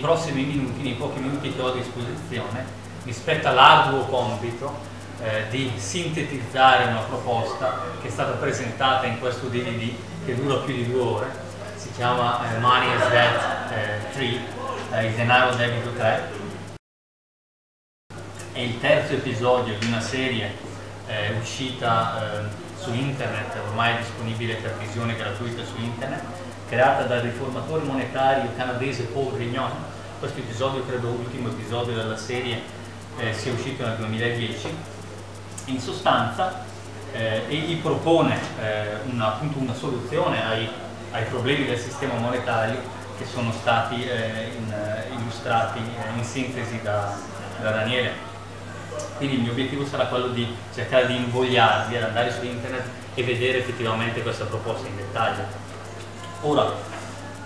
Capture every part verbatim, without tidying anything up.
prossimi minuti, nei pochi minuti che ho a disposizione, rispetto all'arduo compito eh, di sintetizzare una proposta che è stata presentata in questo D V D che dura più di due ore, si chiama eh, Money is Debt eh, tre, eh, il denaro debito tre, è il terzo episodio di una serie eh, uscita eh, su internet, ormai disponibile per visione gratuita su internet, creata dal riformatore monetario canadese Paul Grignon. Questo episodio, credo ultimo episodio della serie, eh, sia uscito nel duemiladieci. In sostanza eh, egli propone eh, una, appunto una soluzione ai, ai problemi del sistema monetario che sono stati eh, in, illustrati eh, in sintesi da, da Daniele. Quindi il mio obiettivo sarà quello di cercare di invogliarvi ad andare su internet e vedere effettivamente questa proposta in dettaglio. Ora,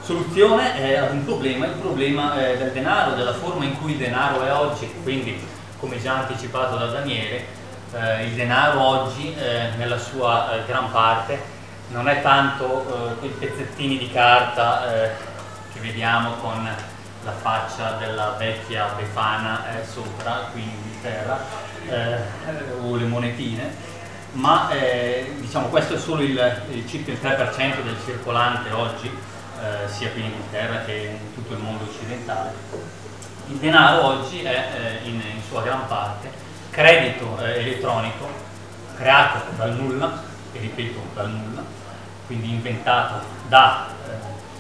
soluzione eh, ad un problema, il problema eh, del denaro, della forma in cui il denaro è oggi. Quindi, come già anticipato da Daniele, eh, il denaro oggi eh, nella sua eh, gran parte non è tanto eh, quei pezzettini di carta eh, che vediamo con la faccia della vecchia Befana eh, sopra, qui in Inghilterra, eh, o le monetine, ma eh, diciamo questo è solo il, il circa il tre per cento del circolante oggi, eh, sia qui in Inghilterra che in tutto il mondo occidentale. Il denaro oggi è eh, in, in sua gran parte credito eh, elettronico creato dal nulla, e ripeto dal nulla, quindi inventato da eh,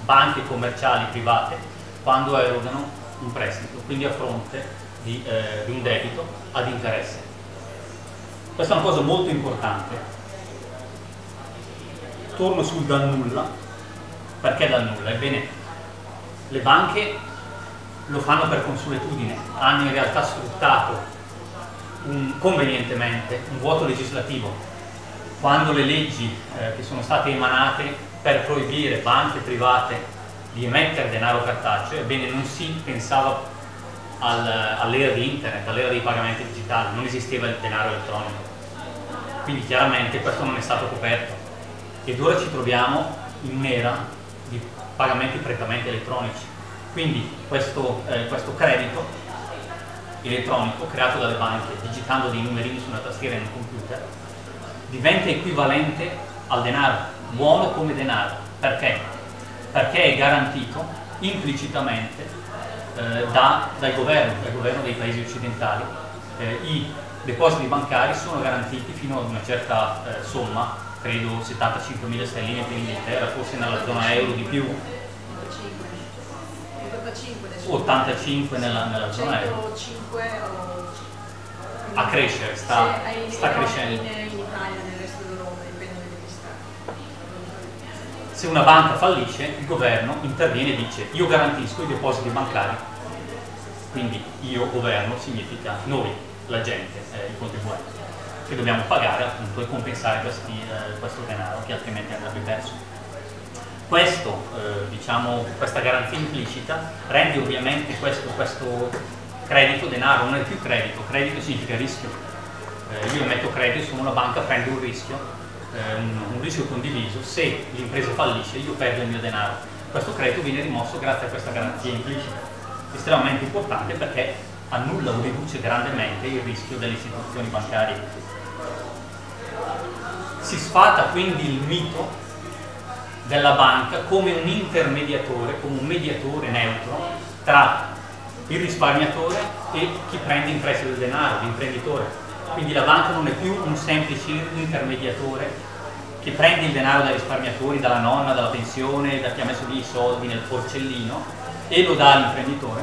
banche commerciali private quando erogano un prestito, quindi a fronte di, eh, di un debito ad interesse. Questa è una cosa molto importante. Torno sul dal nulla. Perché dal nulla? Ebbene, le banche lo fanno per consuetudine, hanno in realtà sfruttato un, convenientemente un vuoto legislativo. Quando le leggi eh, che sono state emanate per proibire banche private di emettere denaro cartaceo, ebbene non si pensava al, all'era di internet, all'era dei pagamenti digitali, non esisteva il denaro elettronico, quindi chiaramente questo non è stato coperto ed ora ci troviamo in un'era di pagamenti prettamente elettronici. Quindi questo, eh, questo credito elettronico creato dalle banche digitando dei numerini su una tastiera in un computer diventa equivalente al denaro, buono come denaro. Perché? Perché è garantito implicitamente eh, da, dal governo, dal governo dei paesi occidentali. Eh, i depositi bancari sono garantiti fino ad una certa eh, somma, credo settantacinquemila sterline per l'Inghilterra, forse nella zona euro di più, ottantacinque nella, nella zona euro, a crescere, sta, sta crescendo. Se una banca fallisce, il governo interviene e dice: io garantisco i depositi bancari. Quindi io, governo, significa noi, la gente, eh, i contribuenti, che dobbiamo pagare appunto e compensare questi, eh, questo denaro che altrimenti andrebbe perso. Questo, eh, diciamo, questa garanzia implicita rende ovviamente questo, questo credito denaro, non è più credito, credito significa rischio. Eh, io emetto credito, sono una banca, prendo un rischio. Un, un rischio condiviso, se l'impresa fallisce io perdo il mio denaro. Questo credito viene rimosso grazie a questa garanzia implicita, estremamente importante perché annulla o riduce grandemente il rischio delle istituzioni bancarie. Si sfata quindi il mito della banca come un intermediatore, come un mediatore neutro tra il risparmiatore e chi prende in prestito il denaro, l'imprenditore. Quindi la banca non è più un semplice intermediatore che prende il denaro dai risparmiatori, dalla nonna, dalla pensione, da chi ha messo lì i soldi nel porcellino e lo dà all'imprenditore.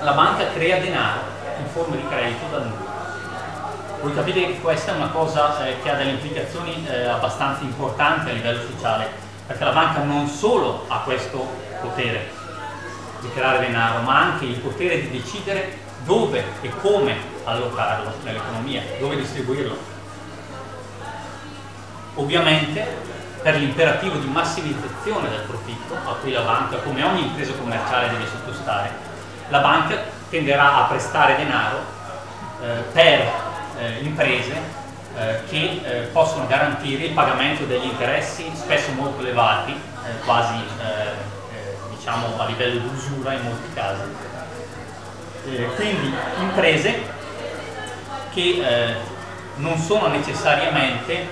La banca crea denaro in forma di credito dal nulla. Voi capite che questa è una cosa eh, che ha delle implicazioni eh, abbastanza importanti a livello sociale, perché la banca non solo ha questo potere di creare denaro, ma anche il potere di decidere dove e come allocarlo nell'economia, dove distribuirlo. Ovviamente per l'imperativo di massimizzazione del profitto a cui la banca, come ogni impresa commerciale, deve sottostare, la banca tenderà a prestare denaro eh, per eh, imprese eh, che eh, possono garantire il pagamento degli interessi spesso molto elevati, eh, quasi eh, eh, diciamo a livello di usura in molti casi. Eh, quindi imprese che eh, non sono necessariamente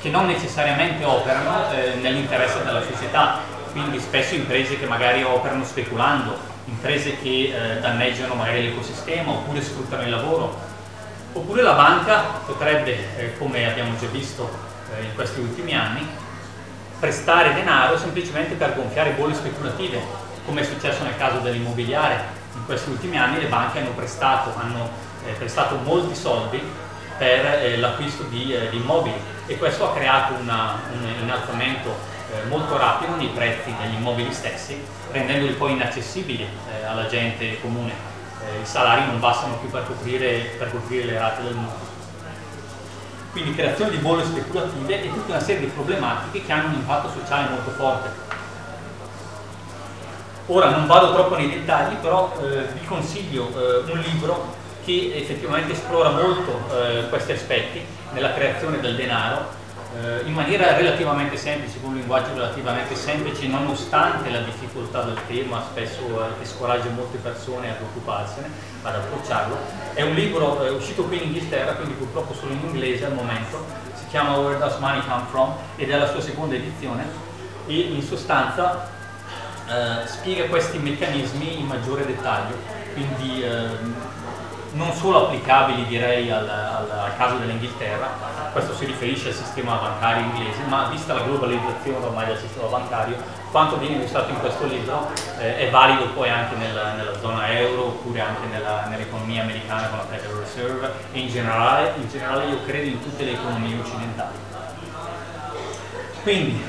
che non necessariamente operano eh, nell'interesse della società, quindi spesso imprese che magari operano speculando, imprese che eh, danneggiano magari l'ecosistema oppure sfruttano il lavoro. Oppure la banca potrebbe, eh, come abbiamo già visto eh, in questi ultimi anni, prestare denaro semplicemente per gonfiare bolle speculative, come è successo nel caso dell'immobiliare. In questi ultimi anni le banche hanno prestato, hanno, eh, prestato molti soldi per eh, l'acquisto di, eh, di immobili, e questo ha creato una, un innalzamento eh, molto rapido nei prezzi degli immobili stessi, rendendoli poi inaccessibili eh, alla gente comune. I salari non bastano più per coprire, per coprire le rate del mutuo. Quindi creazione di bolle speculative e tutta una serie di problematiche che hanno un impatto sociale molto forte. Ora non vado troppo nei dettagli, però eh, vi consiglio eh, un libro che effettivamente esplora molto eh, questi aspetti nella creazione del denaro eh, in maniera relativamente semplice, con un linguaggio relativamente semplice, nonostante la difficoltà del tema, spesso eh, che scoraggia molte persone ad occuparsene, ad approcciarlo. È un libro eh, uscito qui in Inghilterra, quindi purtroppo solo in inglese al momento, si chiama Where Does Money Come From? Ed è la sua seconda edizione, e in sostanza eh, spiega questi meccanismi in maggiore dettaglio, quindi eh, non solo applicabili direi al, al, al caso dell'Inghilterra, questo si riferisce al sistema bancario inglese, ma vista la globalizzazione ormai del sistema bancario, quanto viene illustrato in questo libro eh, è valido poi anche nella, nella zona euro, oppure anche nell'economia americana con la Federal Reserve, e in generale, in generale io credo in tutte le economie occidentali. Quindi,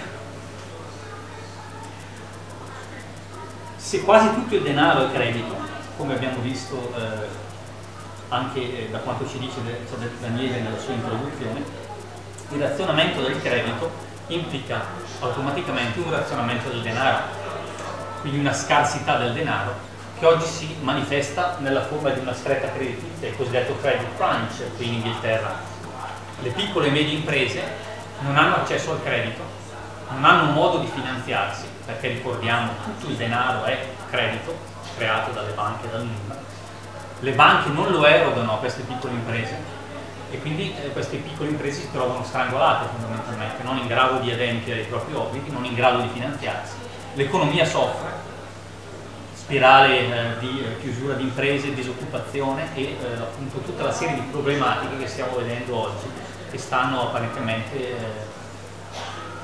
se quasi tutto il denaro è credito, come abbiamo visto eh, anche eh, da quanto ci dice Daniele nella sua introduzione, il razionamento del credito implica automaticamente un razionamento del denaro, quindi una scarsità del denaro che oggi si manifesta nella forma di una stretta creditizia, il cosiddetto credit crunch qui in Inghilterra. Le piccole e medie imprese non hanno accesso al credito, non hanno modo di finanziarsi, perché ricordiamo tutto il denaro è credito creato dalle banche e dal nulla. Le banche non lo erogano a queste piccole imprese, e quindi eh, queste piccole imprese si trovano strangolate fondamentalmente, non in grado di adempiere i propri obblighi, non in grado di finanziarsi. L'economia soffre, spirale eh, di eh, chiusura di imprese, disoccupazione e eh, appunto tutta la serie di problematiche che stiamo vedendo oggi, che stanno apparentemente eh,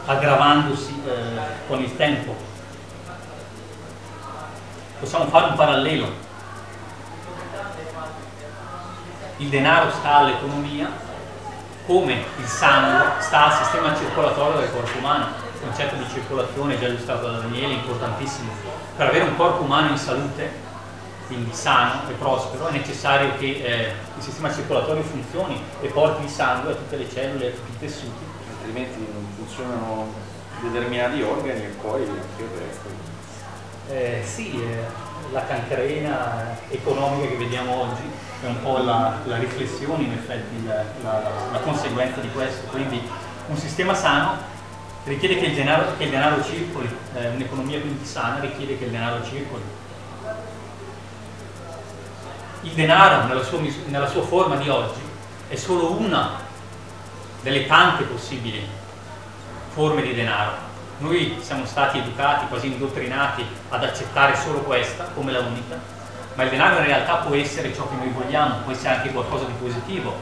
aggravandosi eh, con il tempo. Possiamo fare un parallelo. Il denaro sta all'economia come il sangue sta al sistema circolatorio del corpo umano. Il concetto di circolazione già illustrato da Daniele è importantissimo. Per avere un corpo umano in salute, quindi sano e prospero, è necessario che eh, il sistema circolatorio funzioni e porti il sangue a tutte le cellule, a tutti i tessuti. Altrimenti non funzionano determinati organi e poi anche il resto. Eh, sì, eh, la cancrena economica che vediamo oggi è un po' la, la riflessione, in effetti, la, la, la conseguenza di questo. Quindi un sistema sano richiede che il denaro, che il denaro circoli, eh, un'economia quindi sana richiede che il denaro circoli. Il denaro, nella sua, nella sua forma di oggi, è solo una delle tante possibili forme di denaro. Noi siamo stati educati, quasi indottrinati, ad accettare solo questa come la unica. Ma il denaro in realtà può essere ciò che noi vogliamo, può essere anche qualcosa di positivo,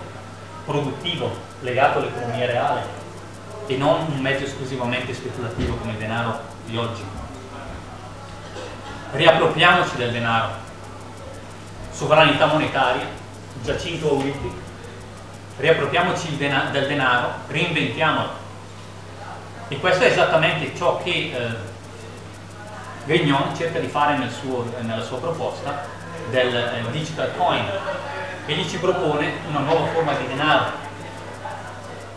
produttivo, legato all'economia reale, e non un mezzo esclusivamente speculativo come il denaro di oggi. Riappropriamoci del denaro. Sovranità monetaria, già cinque uniti. Riappropriamoci del denaro, reinventiamolo. E questo è esattamente ciò che eh, Grignon cerca di fare nel suo, nella sua proposta del eh, digital coin. Egli ci propone una nuova forma di denaro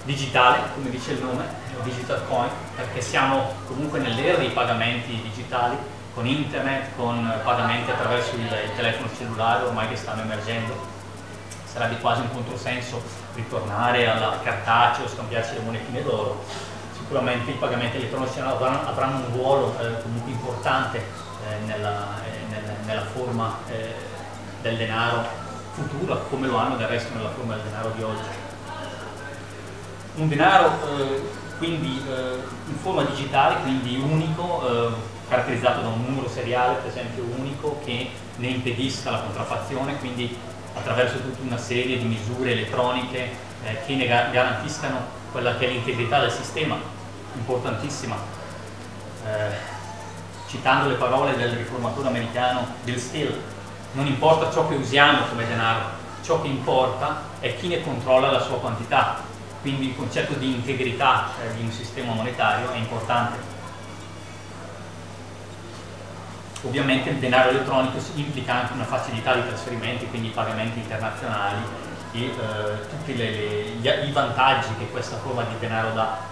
digitale, come dice il nome, digital coin, perché siamo comunque nell'era dei pagamenti digitali, con internet, con pagamenti attraverso il, il telefono cellulare ormai che stanno emergendo. Sarebbe quasi un controsenso ritornare alla cartacea o scambiarci le monetine d'oro. sicuramente i pagamenti elettronici avranno, avranno un ruolo eh, comunque importante eh, nella, eh, nella, nella forma eh, del denaro futuro, come lo hanno del resto nella forma del denaro di oggi. Un denaro eh, quindi eh, in forma digitale, quindi unico, eh, caratterizzato da un numero seriale per esempio unico, che ne impedisca la contraffazione, quindi attraverso tutta una serie di misure elettroniche eh, che ne garantiscano quella che è l'integrità del sistema, importantissima. Eh, citando le parole del riformatore americano Bill Steele, non importa ciò che usiamo come denaro, ciò che importa è chi ne controlla la sua quantità, quindi il concetto di integrità eh, di un sistema monetario è importante. Ovviamente il denaro elettronico implica anche una facilità di trasferimenti, quindi pagamenti internazionali e eh, tutti le, le, i vantaggi che questa forma di denaro dà.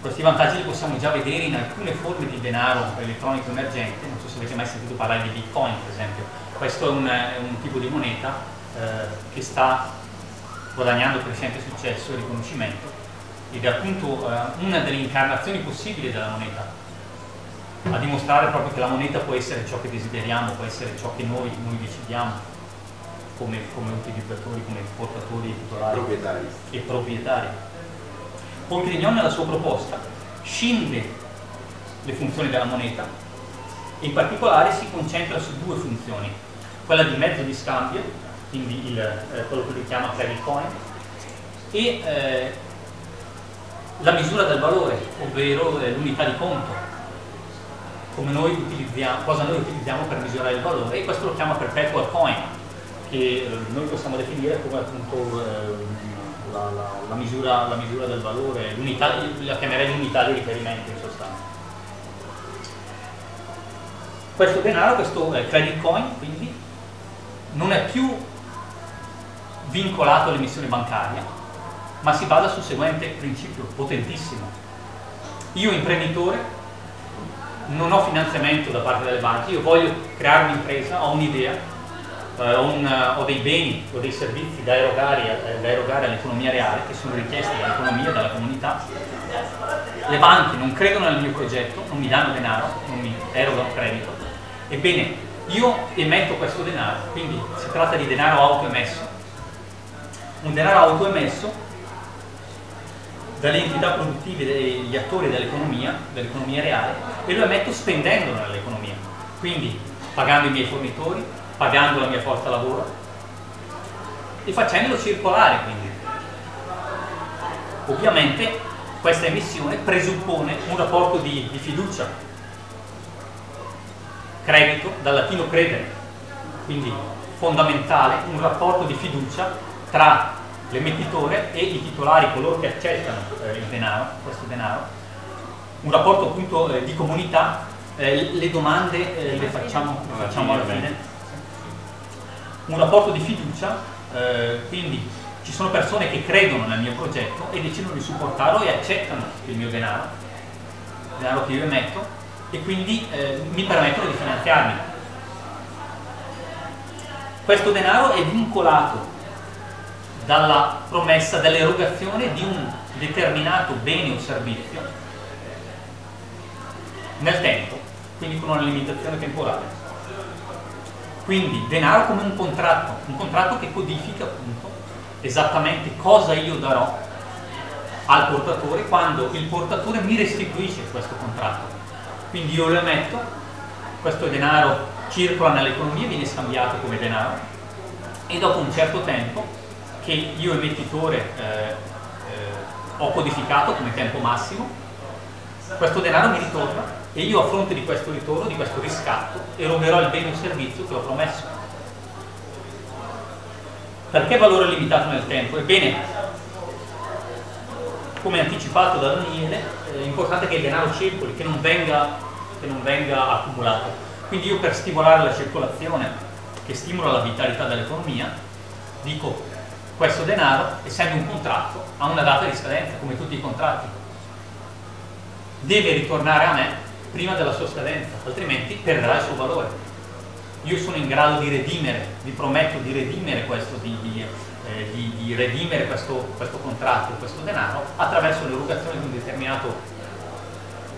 Questi vantaggi li possiamo già vedere in alcune forme di denaro elettronico emergente, non so se avete mai sentito parlare di bitcoin per esempio. Questo è un, è un tipo di moneta eh, che sta guadagnando crescente successo e riconoscimento ed è appunto eh, una delle incarnazioni possibili della moneta, a dimostrare proprio che la moneta può essere ciò che desideriamo, può essere ciò che noi, noi decidiamo come, come utilizzatori, come portatori e titolari proprietari. e proprietari. Paul Grignon, nella sua proposta, scinde le funzioni della moneta e in particolare si concentra su due funzioni, quella di mezzo di scambio, quindi il, eh, quello che lui chiama credit coin, e eh, la misura del valore, ovvero eh, l'unità di conto. Come noi utilizziamo, cosa noi utilizziamo per misurare il valore, e questo lo chiama perpetual coin, che noi possiamo definire come appunto eh, la, la, la, misura, la misura del valore, la chiamerei l'unità di riferimento in sostanza. Questo denaro, questo eh, credit coin, quindi, non è più vincolato all'emissione bancaria, ma si basa sul seguente principio potentissimo. Io imprenditore non ho finanziamento da parte delle banche, io voglio creare un'impresa, ho un'idea, eh, ho, un, ho dei beni, ho dei servizi da erogare, eh, da erogare all'economia reale, che sono richiesti dall'economia, dalla comunità. Le banche non credono nel mio progetto, non mi danno denaro, non mi erogano credito. Ebbene, io emetto questo denaro, quindi si tratta di denaro autoemesso. Un denaro autoemesso dalle entità produttive, degli attori dell'economia, dell'economia reale, e lo emetto spendendolo nell'economia, quindi pagando i miei fornitori, pagando la mia forza lavoro e facendolo circolare. Quindi, ovviamente, questa emissione presuppone un rapporto di, di fiducia, credito, dal latino credere, quindi fondamentale, un rapporto di fiducia tra l'emettitore e i titolari, coloro che accettano eh, il denaro, questo denaro, un rapporto appunto eh, di comunità. Eh, le domande eh, le facciamo, le facciamo alla fine. Un rapporto di fiducia, eh, quindi ci sono persone che credono nel mio progetto e decidono di supportarlo e accettano il mio denaro, il denaro che io emetto, e quindi eh, mi permettono di finanziarmi. Questo denaro è vincolato dalla promessa dell'erogazione di un determinato bene o servizio nel tempo, quindi con una limitazione temporale. Quindi denaro come un contratto, un contratto che codifica appunto esattamente cosa io darò al portatore quando il portatore mi restituisce questo contratto. Quindi io lo emetto, questo denaro circola nell'economia, viene scambiato come denaro, e dopo un certo tempo che io emettitore eh, eh, ho codificato come tempo massimo, questo denaro mi ritorna e io a fronte di questo ritorno, di questo riscatto, erogherò il bene o servizio che ho promesso. Perché valore limitato nel tempo? Ebbene, come anticipato da Daniele, è importante che il denaro circoli, che non venga, che non venga accumulato. Quindi io, per stimolare la circolazione, che stimola la vitalità dell'economia, dico: questo denaro, essendo un contratto, ha una data di scadenza, come tutti i contratti. Deve ritornare a me prima della sua scadenza, altrimenti perderà il suo valore. Io sono in grado di redimere, vi prometto di redimere questo, di, di eh, di, di redimere questo, questo contratto, questo denaro, attraverso l'erogazione di un determinato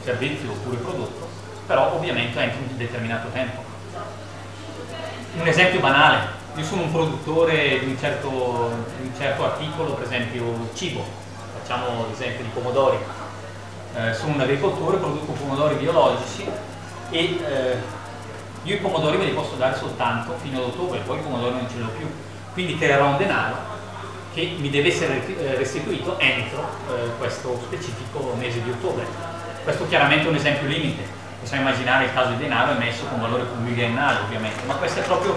servizio oppure prodotto, però ovviamente anche in un determinato tempo. Un esempio banale: io sono un produttore di un certo, di un certo articolo, per esempio cibo, facciamo l'esempio di pomodori. Eh, sono un agricoltore, produco pomodori biologici e eh, io i pomodori me li posso dare soltanto fino ad ottobre, poi i pomodori non ce l'ho più, quindi creerò un denaro che mi deve essere restituito entro eh, questo specifico mese di ottobre. Questo chiaramente è un esempio limite, possiamo immaginare il caso di denaro emesso con valore pluriennale ovviamente, ma questa è proprio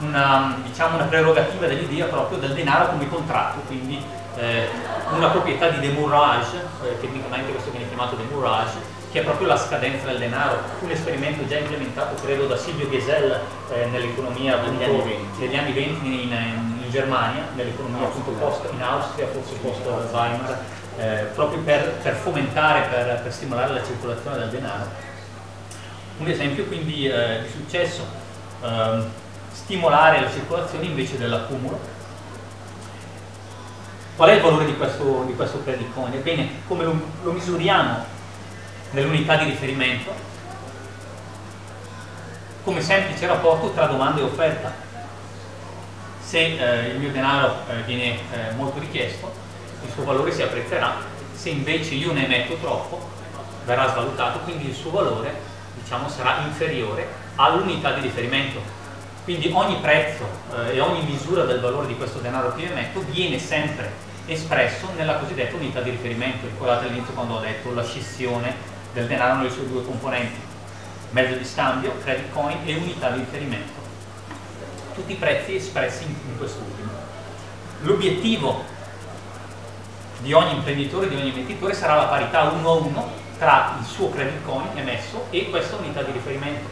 una, diciamo, una prerogativa dell'idea proprio del denaro come contratto, quindi eh, una proprietà di démourage, eh, tecnicamente questo viene chiamato démourage, che è proprio la scadenza del denaro, un esperimento già implementato credo da Silvio Gesell eh, nell'economia degli, degli anni venti in, in, in Germania, nell'economia appunto post in Austria, forse post Weimar, eh, proprio per, per fomentare, per, per stimolare la circolazione del denaro. Un esempio quindi eh, di successo. Eh, stimolare la circolazione invece dell'accumulo. Qual è il valore di questo, di questo credit coin? Ebbene, come lo, lo misuriamo nell'unità di riferimento? Come semplice rapporto tra domanda e offerta. Se eh, il mio denaro eh, viene eh, molto richiesto, il suo valore si apprezzerà, se invece io ne emetto troppo, verrà svalutato, quindi il suo valore, diciamo, sarà inferiore all'unità di riferimento. Quindi ogni prezzo eh, e ogni misura del valore di questo denaro che emetto viene sempre espresso nella cosiddetta unità di riferimento. Ricordate all'inizio quando ho detto la scissione del denaro nelle sue due componenti: mezzo di scambio, credit coin, e unità di riferimento. Tutti i prezzi espressi in, in quest'ultimo. L'obiettivo di ogni imprenditore, di ogni venditore, sarà la parità uno a uno tra il suo credit coin emesso e questa unità di riferimento.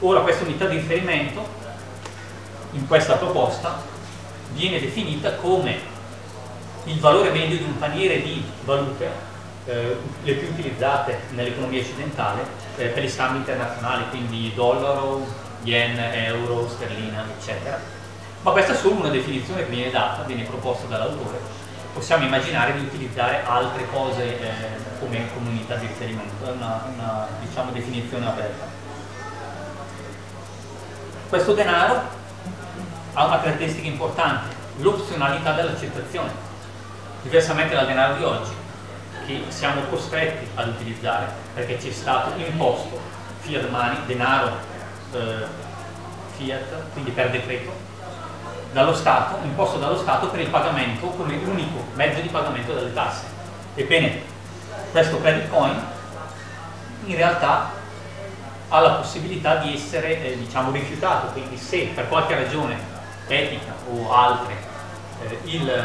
Ora questa unità di riferimento in questa proposta viene definita come il valore medio di un paniere di valute, eh, le più utilizzate nell'economia occidentale eh, per gli scambi internazionali, quindi dollaro, yen, euro, sterlina, eccetera. Ma questa è solo una definizione che viene data, viene proposta dall'autore. Possiamo immaginare di utilizzare altre cose eh, come comunità di riferimento, è una, una diciamo, definizione aperta. Questo denaro ha una caratteristica importante: l'opzionalità dell'accettazione. Diversamente dal denaro di oggi, che siamo costretti ad utilizzare perché ci è stato imposto fiat money, denaro eh, fiat, quindi per decreto, dallo Stato, imposto dallo Stato per il pagamento come unico mezzo di pagamento delle tasse. Ebbene, questo credit coin in realtà ha la possibilità di essere eh, diciamo, rifiutato, quindi se per qualche ragione etica o altre eh, il,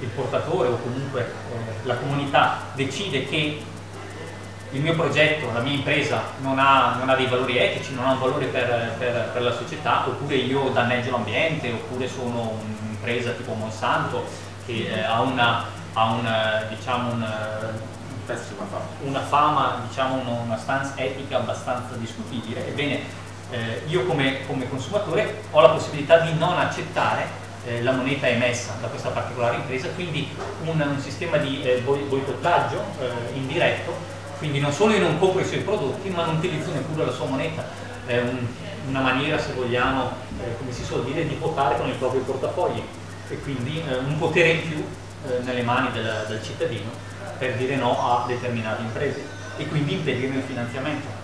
il portatore o comunque eh, la comunità decide che il mio progetto, la mia impresa non ha, non ha dei valori etici, non ha un valore per, per, per la società, oppure io danneggio l'ambiente, oppure sono un'impresa tipo Monsanto che eh, ha una, ha una, diciamo, una, una fama, diciamo, una stanza etica abbastanza discutibile, ebbene Eh, io come, come consumatore ho la possibilità di non accettare eh, la moneta emessa da questa particolare impresa, quindi un, un sistema di eh, boicottaggio eh, indiretto, quindi non solo io non compro i suoi prodotti ma non utilizzo neppure la sua moneta. È un, una maniera, se vogliamo, eh, come si suol dire, di votare con il proprio portafogli, e quindi eh, un potere in più eh, nelle mani del, del cittadino per dire no a determinate imprese e quindi impedire il finanziamento.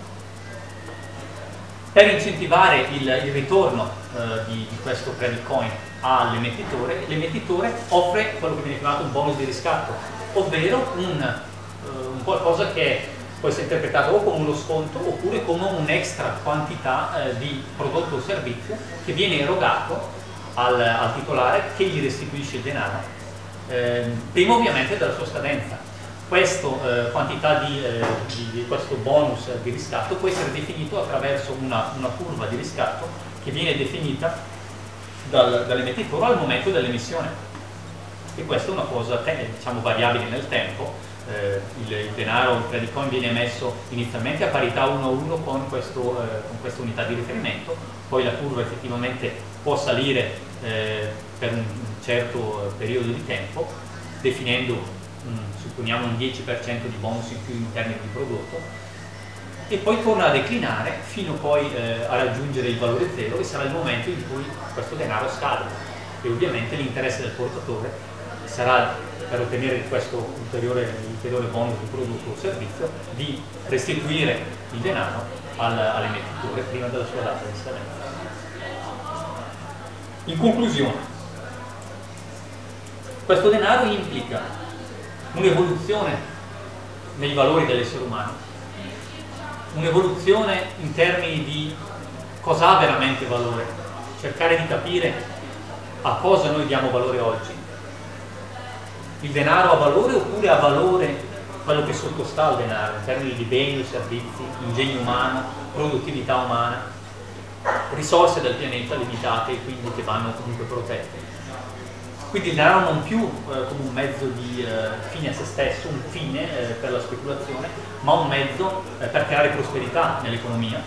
Per incentivare il, il ritorno eh, di, di questo credit coin all'emettitore, l'emettitore offre quello che viene chiamato un bonus di riscatto, ovvero un, eh, un qualcosa che può essere interpretato o come uno sconto oppure come un'extra quantità eh, di prodotto o servizio che viene erogato al, al titolare, che gli restituisce il denaro, eh, prima ovviamente della sua scadenza. Questa eh, quantità di, eh, di, di questo bonus di riscatto può essere definito attraverso una, una curva di riscatto che viene definita dal, dall'emettitore al momento dell'emissione, e questa è una cosa, diciamo, variabile nel tempo, eh, il, il denaro, il credit coin viene messo inizialmente a parità uno a uno con, questo, eh, con questa unità di riferimento, poi la curva effettivamente può salire eh, per un certo periodo di tempo, definendo, mh, supponiamo, un dieci per cento di bonus in più in termini di prodotto, e poi torna a declinare fino poi eh, a raggiungere il valore zero, e sarà il momento in cui questo denaro scade, e ovviamente l'interesse del portatore sarà, per ottenere questo ulteriore, ulteriore bonus di prodotto o servizio, di restituire il denaro al, all'emettitore prima della sua data di scadenza. In conclusione, questo denaro implica un'evoluzione nei valori dell'essere umano, un'evoluzione in termini di cosa ha veramente valore, cercare di capire a cosa noi diamo valore oggi. Il denaro ha valore oppure ha valore quello che sottostà al denaro, in termini di beni, servizi, ingegno umano, produttività umana, risorse del pianeta limitate e quindi che vanno comunque protette. Quindi il denaro non più eh, come un mezzo di eh, fine a se stesso, un fine eh, per la speculazione, ma un mezzo eh, per creare prosperità nell'economia,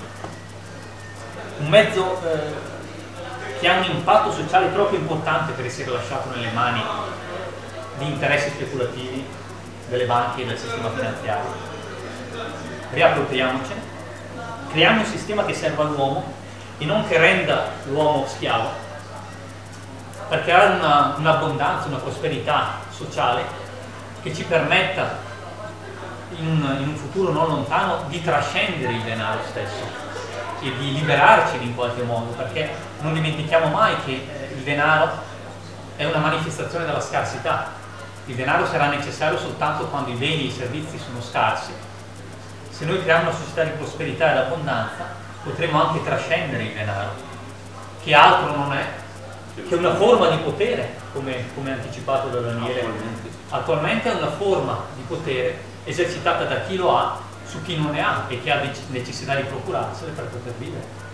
un mezzo eh, che ha un impatto sociale proprio importante per essere lasciato nelle mani di interessi speculativi delle banche e del sistema finanziario. Riappropriamocene, creiamo un sistema che serva all'uomo e non che renda l'uomo schiavo, per creare una, un'abbondanza, una prosperità sociale che ci permetta in, in un futuro non lontano di trascendere il denaro stesso e di liberarcene in qualche modo, perché non dimentichiamo mai che eh, il denaro è una manifestazione della scarsità. Il denaro sarà necessario soltanto quando i beni e i servizi sono scarsi. Se noi creiamo una società di prosperità e abbondanza, potremo anche trascendere il denaro, che altro non è che una forma di potere, come, come anticipato da Daniele. Attualmente è una forma di potere esercitata da chi lo ha su chi non ne ha e che ha necessità di procurarsene per poter vivere.